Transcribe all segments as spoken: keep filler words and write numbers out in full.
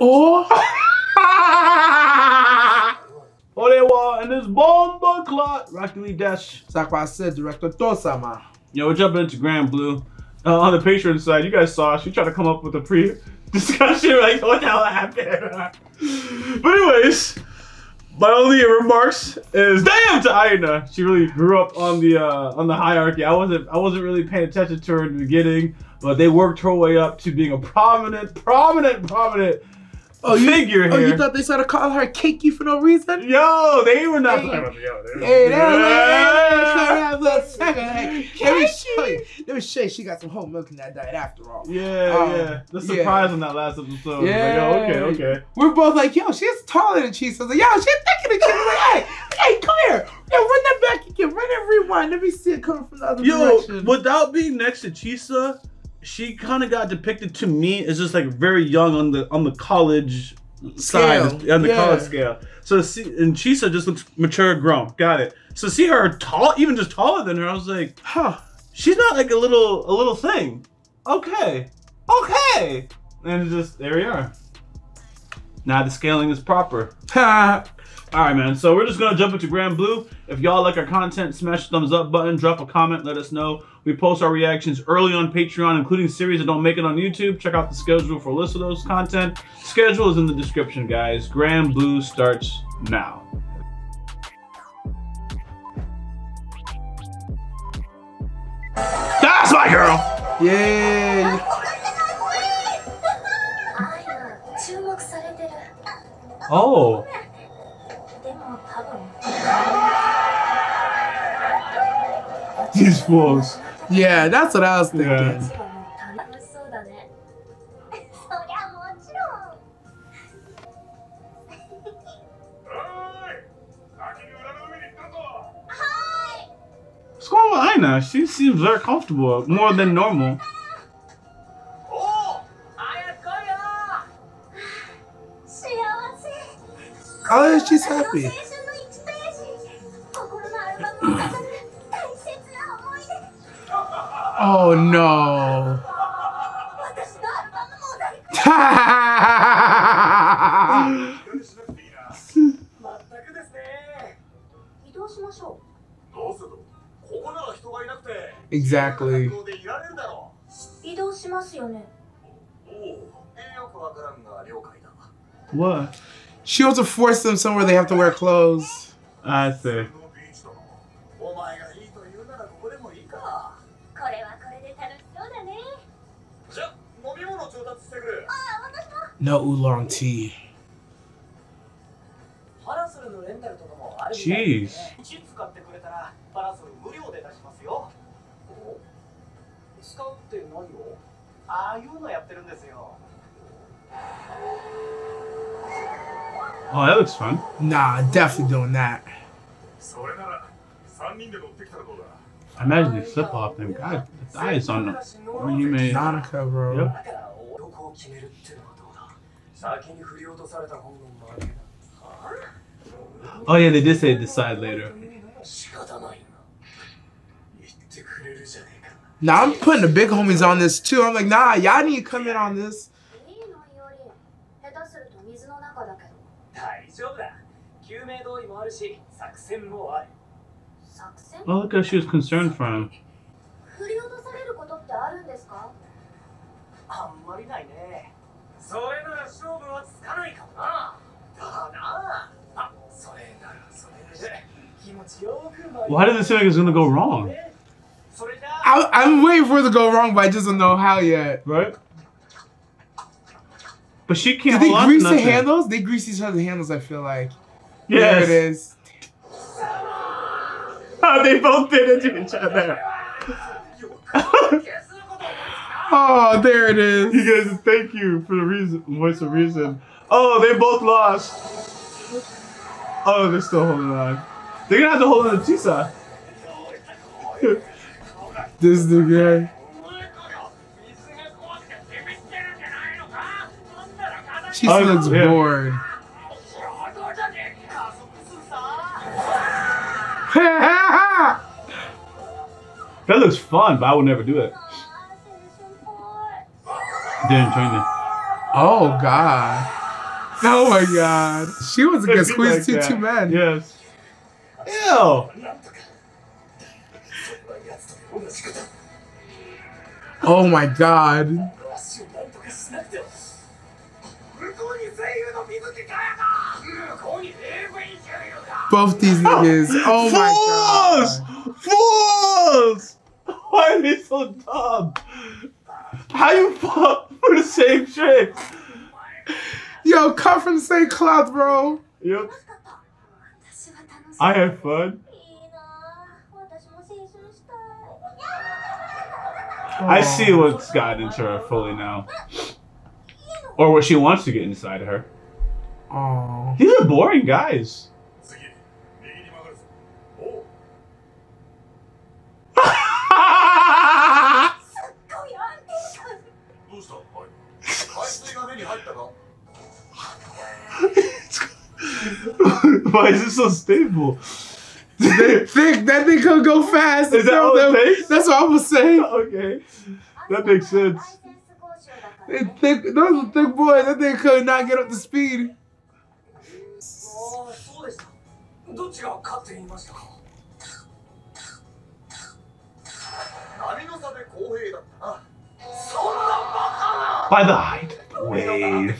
Oh! Orewa and his bomba clot. Rocklee Dash Sakwa said director Tosama. Yo, we're jumping into Grand Blue. Uh, on the Patreon side, you guys saw she tried to come up with a pre-discussion like what the hell happened. But anyways, my only remarks is damn to Aina. She really grew up on the uh, on the hierarchy. I wasn't I wasn't really paying attention to her in the beginning, but they worked her way up to being a prominent, prominent, prominent oh, figure you, here. Oh, you thought they started calling her Keiki for no reason? Yo, they were not. Hey, about the, yo, they were, hey, that was a second. Let me show you. She got some whole milk in that diet after all. Yeah, um, yeah. The surprise yeah. on that last episode. Yeah. Like, oh, okay, okay. We're both like, yo, she's taller than Chisa. I was like, yo, she's thicker than Chisa. I was like, hey. Hey, come here! Yeah, run that back again. Run that rewind. Let me see it coming from the other Yo, direction. Yo, without being next to Chisa, she kind of got depicted to me as just like very young on the on the college scale. side, on the yeah. college scale. So see, and Chisa just looks mature, grown. Got it. So see her tall, even just taller than her. I was like, huh? She's not like a little a little thing. Okay, okay. And just there we are. Now the scaling is proper. Ha. All right, man, so we're just gonna jump into Grand Blue. If y'all like our content, smash the thumbs up button, drop a comment, let us know. We post our reactions early on Patreon, including series that don't make it on YouTube. Check out the schedule for a list of those content. Schedule is in the description, guys. Grand Blue starts now. That's my girl! Yay! Oh! These fools. Yeah, that's what I was thinking. Yeah. What's going on with Aina? She seems very comfortable, more than normal. Oh, she's happy. Oh no. Exactly. What? She wants to force them somewhere they have to wear clothes. I see. No oolong tea. Jeez. Oh, that looks fun. Nah, definitely doing that. I imagine they flip off them. God, the eyes on them. Oh, you made Nanaka, bro. Yep. Oh yeah, they did say decide later. Nah, I'm putting the big homies on this too. I'm like, nah, y'all need to come in on this. Well, look how she was concerned for him. Why does it seem like it's gonna go wrong? I, I'm waiting for it to go wrong, but I just don't know how yet. Right? But she can't. Did they grease the handles? They grease each other's handles, I feel like. Yes. There it is. Oh, they both bit into each other. Oh, there it is. You guys, thank you for the reason, voice of reason. Oh, they both lost. Oh, they're still holding on. They're gonna have to hold on to Chisa. This is the guy. She oh, looks yeah. bored. That looks fun, but I would never do it. Didn't turn it. Oh, God. Oh, my God. She was going to squeeze too, too bad. Yes. Ew. Oh, my God. Both these niggas. Oh, my God. Fools! Fools! Why are they so dumb? How you fuck for the same shit? Yo, cut from the same cloth, bro. Yep. I had fun. Oh. I see what's gotten into her fully now. Or what she wants to get inside her. Oh. These are boring guys. Why is it so stable? They think that thing could go fast. Is that all it takes? That's what I was saying. Okay. That makes sense. They think, those are thick boys. That thing could not get up to speed. By the height wave.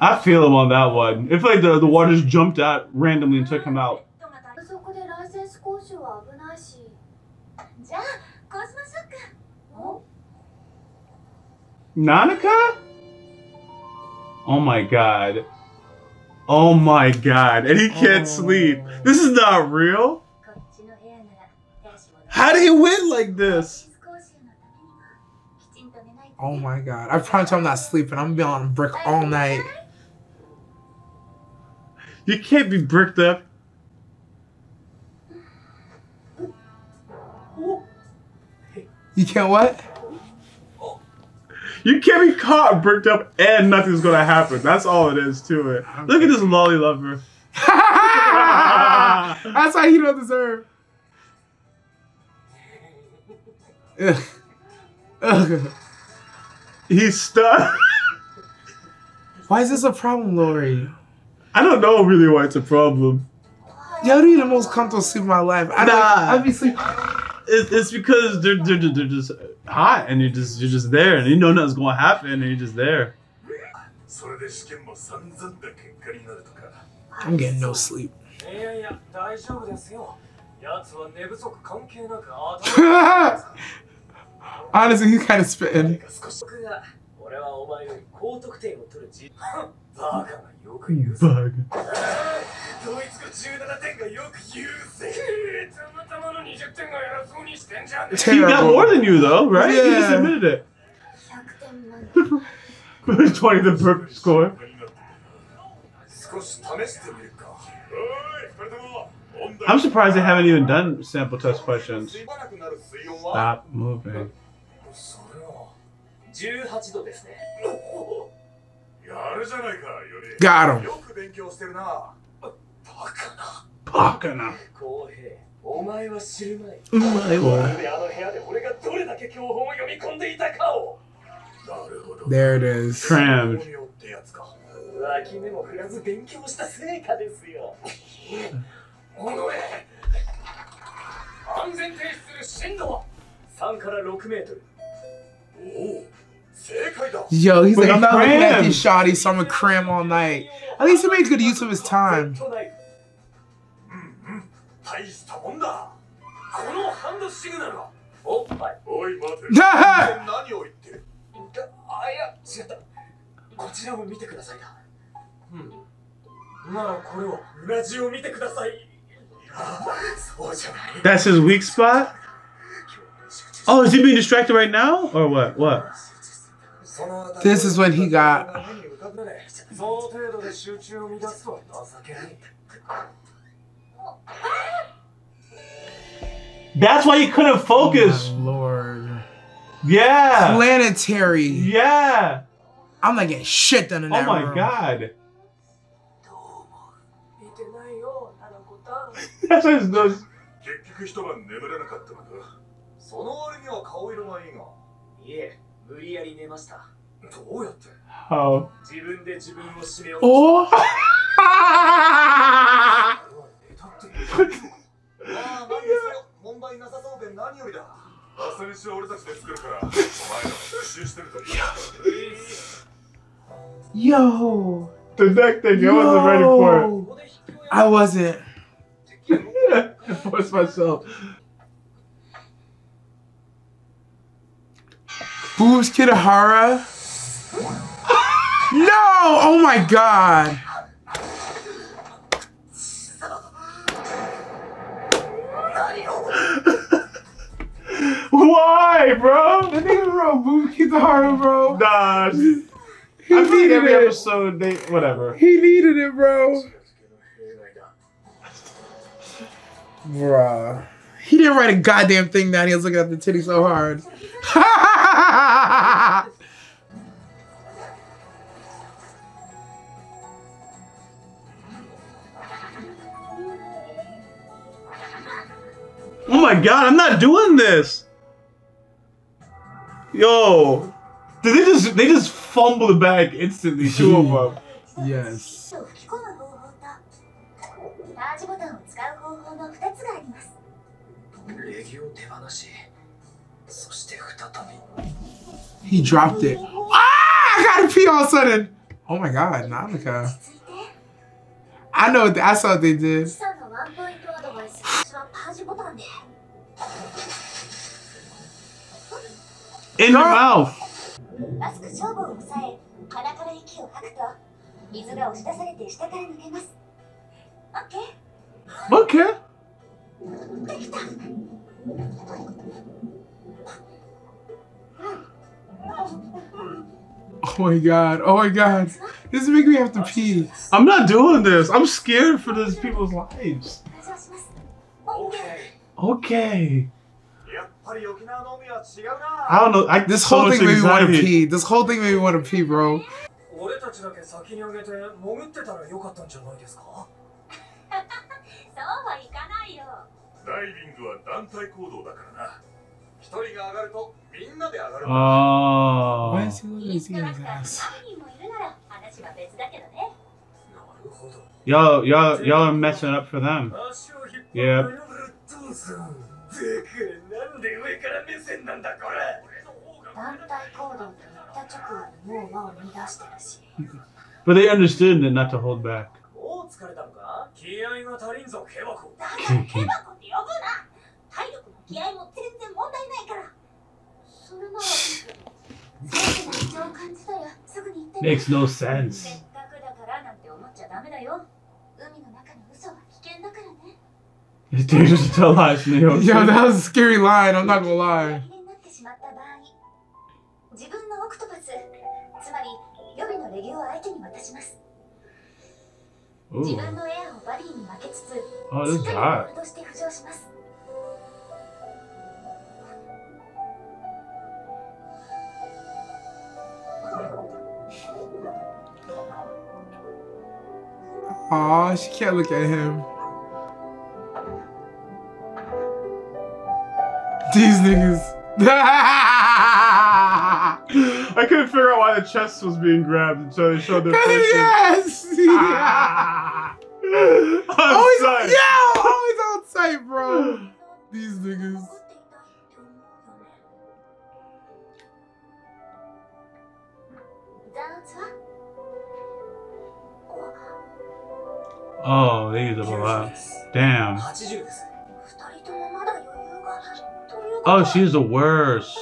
I feel him on that one. It's like the, the water just jumped out randomly and took him out. Nanaka? Oh my God. Oh my God. And he can't oh. sleep. This is not real. How did he win like this? Oh my God. I promise you I'm not sleeping. I'm gonna be on brick all night. You can't be bricked up. You can't what? You can't be caught bricked up and nothing's gonna happen. That's all it is to it. Okay. Look at this lolly lover. That's why he don't deserve. Ugh. Ugh. He's stuck. Why is this a problem, Lori? I don't know really why it's a problem. Y'all be the most comfortable sleep of my life. I nah, obviously, it's it's because they're, they're they're just hot and you're just you're just there and you know nothing's gonna happen and you're just there. I'm getting no sleep. Honestly, he's kind of spitting. Bug. Bug. He got more than you though, right? Yeah. He just admitted it. twenty the perfect score. I'm surprised they haven't even done sample test questions. Stop moving. Got him. Bakana. There it is. Trammed. Yo, he's With like, I'm not looking at these shotties, so I'm gonna cram all night. At least he made good use of his time. That's his weak spot? Oh, is he being distracted right now? Or what? What? This is when he got. That's why he couldn't focus. Oh my Lord. Yeah. Planetary. Yeah. I'm not getting shit done in that room. Oh my God. That's what his nose. How? Oh! Yo! The neck thing, I wasn't ready for it. I wasn't. I forced myself. Boobs Kitahara? No! Oh my god! Why, bro? That nigga wrote Boobs Kitahara, bro. Nah. He I mean, every it. episode, they. Whatever. He needed it, bro. Bruh. He didn't write a goddamn thing down. He was looking at the titty so hard. Oh my god, I'm not doing this. Yo. Did they just they just fumbled back instantly, two of them. Yes. He dropped it. Ah! I gotta pee all of a sudden. Oh my god, Nanaka. I know. What they, I saw what they did. In your mouth. Okay. Okay. Oh my god, oh my god. This is making me have to pee. I'm not doing this. I'm scared for these people's lives. Okay. I don't know. I, this whole thing made me want to pee. This whole thing made me want to pee, bro. Oh. Why is he losing his ass? Y'all, y'all, y'all are messing up for them. Yeah. But they understood that not to hold back. Makes no sense. Dude, just tell lies, Neo. Yo, that was a scary line, I'm not gonna lie. Ooh. Oh, this is hot. Aw, she can't look at him. These niggas. I couldn't figure out why the chest was being grabbed until they showed their faces. Yes! Ah. Always, outside. Yeah, always outside, bro. These niggas. Oh, they use up a lot. Damn. Oh, she's the worst.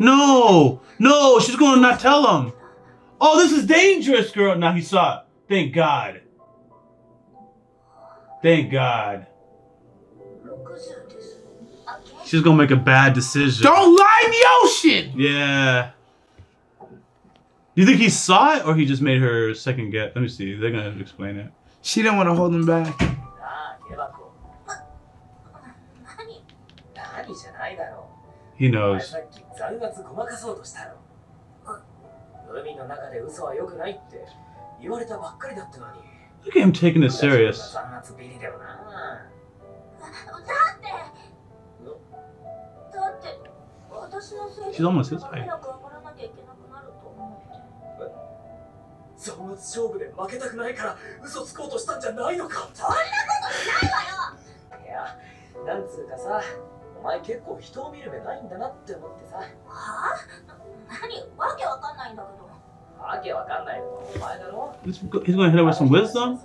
No, no, she's gonna not tell him. Oh, this is dangerous, girl. Now he saw it. Thank God. Thank God. She's gonna make a bad decision. Don't lie in the ocean! Yeah. You think he saw it or he just made her second guess? Let me see. They're gonna have to explain it. She didn't want to hold him back. He knows. Look at him taking it serious. She's almost his height. He's gonna hit her with some wisdom?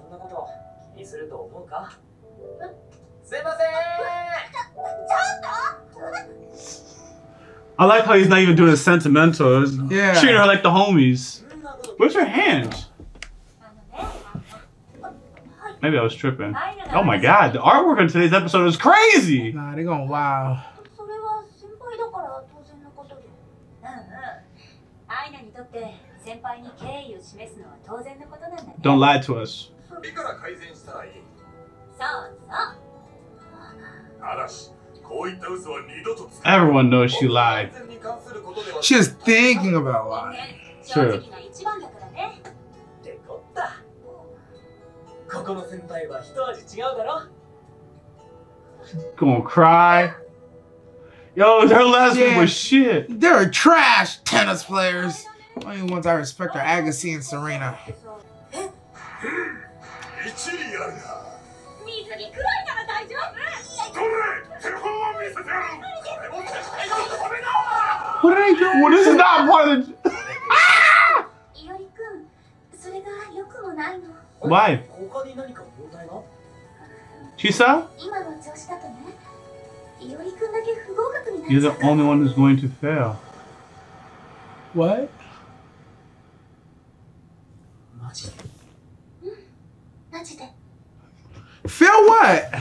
I like how he's not even doing a sentimental. He's yeah. treating her like the homies. Where's her hand? Maybe I was tripping. Oh my god, the artwork on today's episode is crazy! Nah, they're going wow. Don't lie to us. Everyone knows she lied. She is thinking about lying. Sure. Gonna cry. Yo, her last yeah. name was shit. They're trash tennis players. Only ones I respect are Agassi and Serena. What are they doing? Well, this is not part of the. Ah! Why? Chisa? You're the only one who's going to fail. What? Fail what?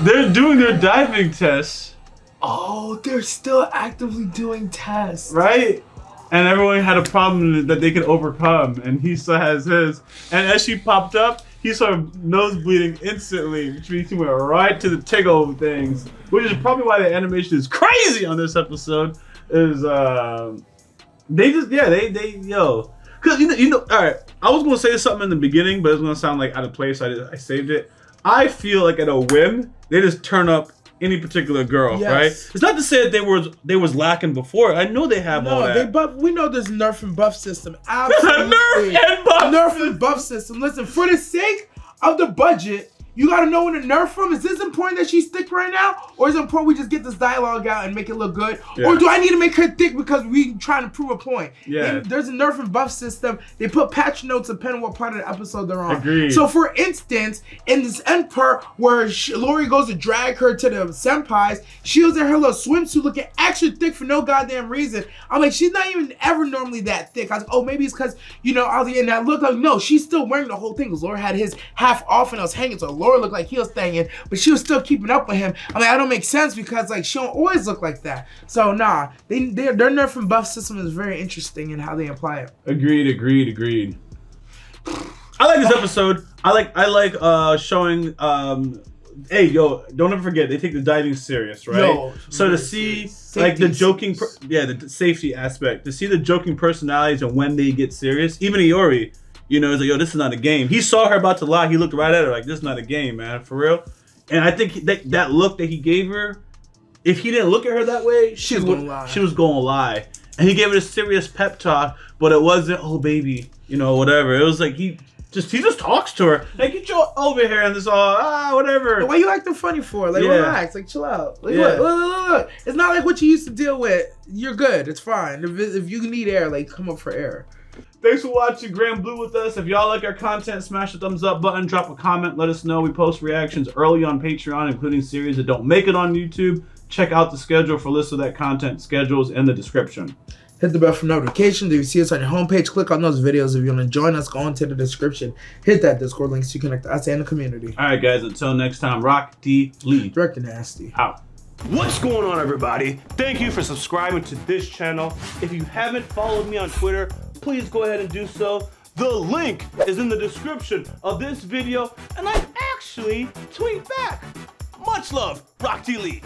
They're doing their diving tests. Oh, they're still actively doing tests. Right? And everyone had a problem that they could overcome, and he still has his. And as she popped up, he saw her nose bleeding instantly, which means he went right to the tickle things, which is probably why the animation is crazy on this episode. Is uh, they just yeah they they yo, cause you know you know all right. I was gonna say something in the beginning, but it's gonna sound like out of place. So I just, I saved it. I feel like at a whim they just turn up any particular girl, yes. right? It's not to say that they were they was lacking before. I know they have no, all that. They buff, we know there's nerf and buff system. Absolutely. nerf and buff. Nerf and buff system. Listen, for the sake of the budget, you gotta know when to nerf from. Is this important that she's thick right now? Or is it important we just get this dialogue out and make it look good? Yeah. Or do I need to make her thick because we trying to prove a point? Yeah. They, there's a nerf and buff system. They put patch notes depending on what part of the episode they're on. Agreed. So for instance, in this end part where she, Lori goes to drag her to the senpais, she was in her little swimsuit looking extra thick for no goddamn reason. I'm like, she's not even ever normally that thick. I was like, oh, maybe it's because, you know, I was like, and I looked like, no, she's still wearing the whole thing because Lori had his half off and I was hanging to her. Laura looked like he was staying, but she was still keeping up with him. I mean, I don't make sense because like she don't always look like that. So nah, they their their nerf and buff system is very interesting in how they apply it. Agreed, agreed, agreed. I like this episode. I like I like uh, showing. Um, hey yo, don't ever forget they take the diving serious, right? Yo, so to see safety. Like the joking, per yeah, the safety aspect. To see the joking personalities and when they get serious, even Iori. You know, he's like, yo, this is not a game. He saw her about to lie. He looked right at her like, this is not a game, man, for real. And I think that, that look that he gave her, if he didn't look at her that way, she, she, was, gonna lie. she was gonna lie. And he gave her a serious pep talk, but it wasn't, oh, baby, you know, whatever. It was like, he just he just talks to her. Like, get you over here and this all, ah, whatever. What are you acting funny for? Like, yeah. relax, like, chill out. Like, yeah. look, look, look, look. It's not like what you used to deal with. You're good, it's fine. If, if you need air, like, come up for air. Thanks for watching Grand Blue with us. If y'all like our content, smash the thumbs up button, drop a comment, let us know. We post reactions early on Patreon, including series that don't make it on YouTube. Check out the schedule for lists of that content schedules in the description. Hit the bell for notifications. If you see us on your homepage, click on those videos. If you want to join us, go into the description. Hit that Discord link so you connect to us and the community. All right, guys. Until next time, Rock D Lee. Direct and Nasty. Out. What's going on, everybody? Thank you for subscribing to this channel. If you haven't followed me on Twitter, please go ahead and do so. The link is in the description of this video, and I actually tweet back. Much love, Rock D Lee.